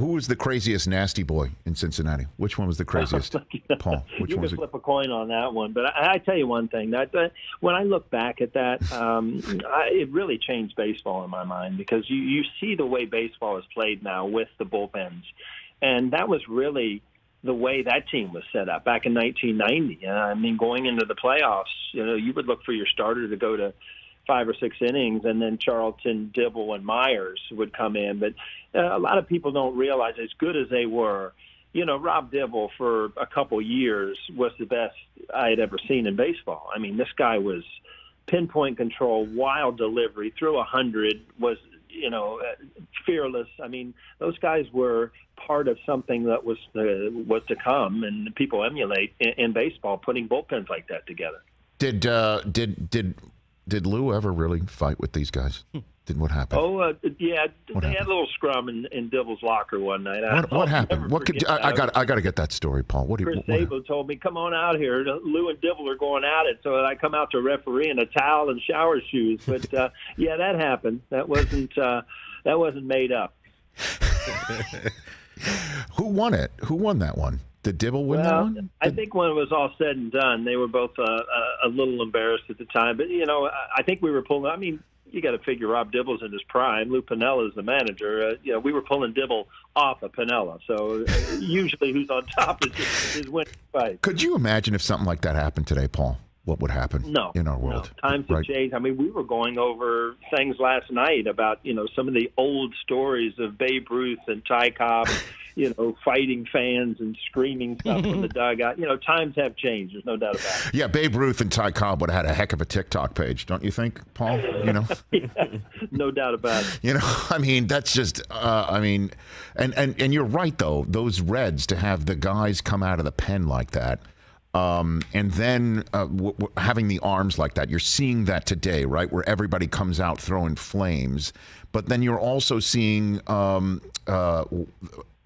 Who was the craziest nasty boy in Cincinnati? Which one was the craziest, Paul? You can flip a coin on that one. But I tell you one thing. That when I look back at that, it really changed baseball in my mind, because you see the way baseball is played now with the bullpens. And that was really the way that team was set up back in 1990. I mean, going into the playoffs, you would look for your starter to go to 5 or 6 innings, and then Charlton, Dibble, and Myers would come in. But a lot of people don't realize, as good as they were, Rob Dibble for a couple years was the best I had ever seen in baseball. I mean, this guy was pinpoint control, wild delivery, threw 100, was fearless. I mean, those guys were part of something that was to come, and people emulate in baseball, putting bullpens like that together. Did Lou ever really fight with these guys? Did what happened? Oh, yeah, what they happened? Had a little scrum in Dibble's locker one night. What happened? What could I got to get that story, Paul. What do you? Chris Sabo told me, "Come on out here. Lou and Dibble are going at it." So I come out to referee in a towel and shower shoes. But yeah, that happened. That wasn't made up. Who won it? Who won that one? Did Dibble win that one? I think when it was all said and done, they were both a little embarrassed at the time. But, I think we were pulling – I mean, you got to figure Rob Dibble's in his prime. Lou Pinella's the manager. We were pulling Dibble off of Pinella. So usually who's on top is winning the fight. Could you imagine if something like that happened today, Paul? What would happen in our world? No. Times have changed. I mean, we were going over things last night about, some of the old stories of Babe Ruth and Ty Cobb fighting fans and screaming stuff from the dugout. Times have changed. There's no doubt about it. Yeah, Babe Ruth and Ty Cobb would have had a heck of a TikTok page, don't you think, Paul? Yeah, no doubt about it. I mean, that's just, and you're right, though. Those Reds, to have the guys come out of the pen like that, and then having the arms like that, you're seeing that today, right, where everybody comes out throwing flames. But then you're also seeing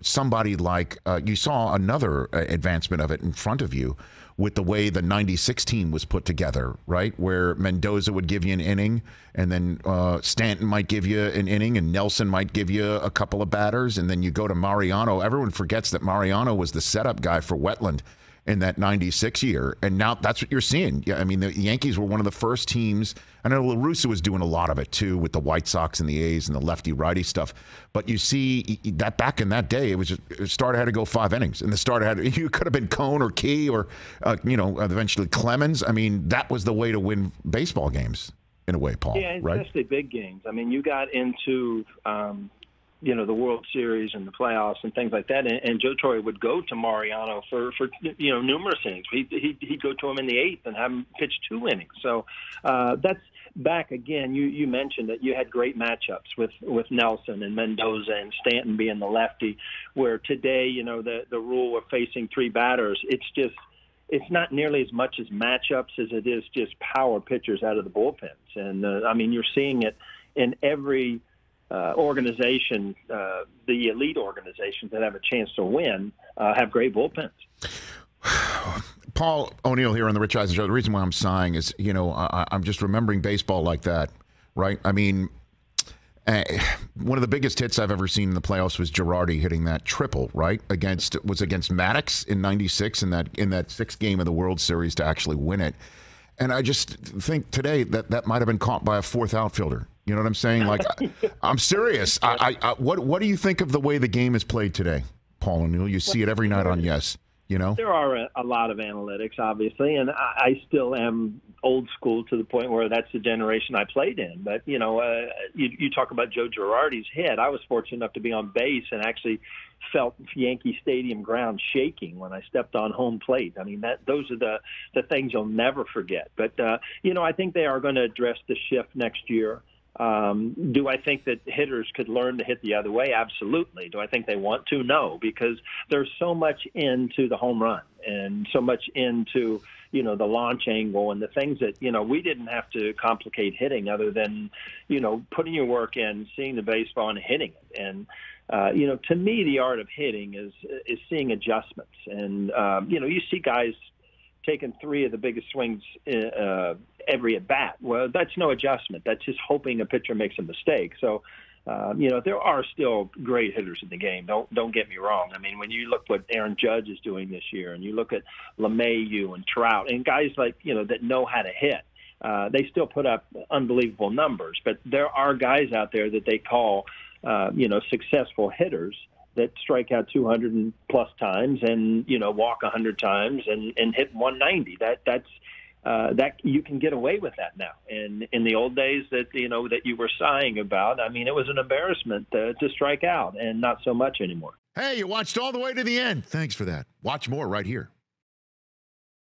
somebody like you saw another advancement of it in front of you with the way the 96 team was put together, right, where Mendoza would give you an inning, and then Stanton might give you an inning, and Nelson might give you a couple of batters, and then you go to Mariano. Everyone forgets that Mariano was the setup guy for Wetteland in that 96 year, and now that's what you're seeing. Yeah, I mean, the Yankees were one of the first teams. I know LaRusa was doing a lot of it too with the White Sox and the A's and the lefty-righty stuff, but you see that back in that day, it was just the starter had to go 5 innings, and the starter had you could have been Cone or Key or eventually Clemens. I mean, that was the way to win baseball games in a way, Paul. Yeah, right? Especially big games. I mean, you got into the World Series and the playoffs and things like that. And Joe Torre would go to Mariano for numerous innings. He'd go to him in the 8th and have him pitch 2 innings. So that's back again. You mentioned that you had great matchups with Nelson and Mendoza and Stanton being the lefty, where today, the rule of facing 3 batters, it's not nearly as much as matchups as it is just power pitchers out of the bullpens. And, I mean, you're seeing it in every organization, the elite organizations that have a chance to win have great bullpens. Paul O'Neill here on the Rich Eisen Show. The reason why I'm sighing is, I'm just remembering baseball like that, right? I mean, one of the biggest hits I've ever seen in the playoffs was Girardi hitting that triple, right? Against Maddox in 96 in that 6th game of the World Series to actually win it. And I just think today that might have been caught by a 4th outfielder. You know what I'm saying? Like, I'm serious. What do you think of the way the game is played today, Paul O'Neill? You see it every night on Yes. There are a lot of analytics, obviously, and I still am old school to the point where that's the generation I played in. But, you talk about Joe Girardi's hit. I was fortunate enough to be on base and actually felt Yankee Stadium ground shaking when I stepped on home plate. I mean, those are the things you'll never forget. But, I think they are going to address the shift next year. Do I think that hitters could learn to hit the other way? Absolutely. Do I think they want to? No, because there's so much into the home run and so much into, the launch angle and the things that, we didn't have to complicate hitting other than, putting your work in, seeing the baseball and hitting it. And, to me, the art of hitting is seeing adjustments. And, you see guys taking 3 of the biggest swings every at bat. Well, that's no adjustment. That's just hoping a pitcher makes a mistake. So You know, there are still great hitters in the game. Don't get me wrong. I mean, when you look what Aaron Judge is doing this year, and you look at LeMahieu and Trout and guys like, you know, that know how to hit, they still put up unbelievable numbers. But there are guys out there that they call, you know, successful hitters that strike out 200 plus times and, you know, walk 100 times and hit 190. That's you can get away with that now. And in the old days that, you know, that you were sighing about, I mean, it was an embarrassment to strike out, and not so much anymore. Hey, you watched all the way to the end. Thanks for that. Watch more right here.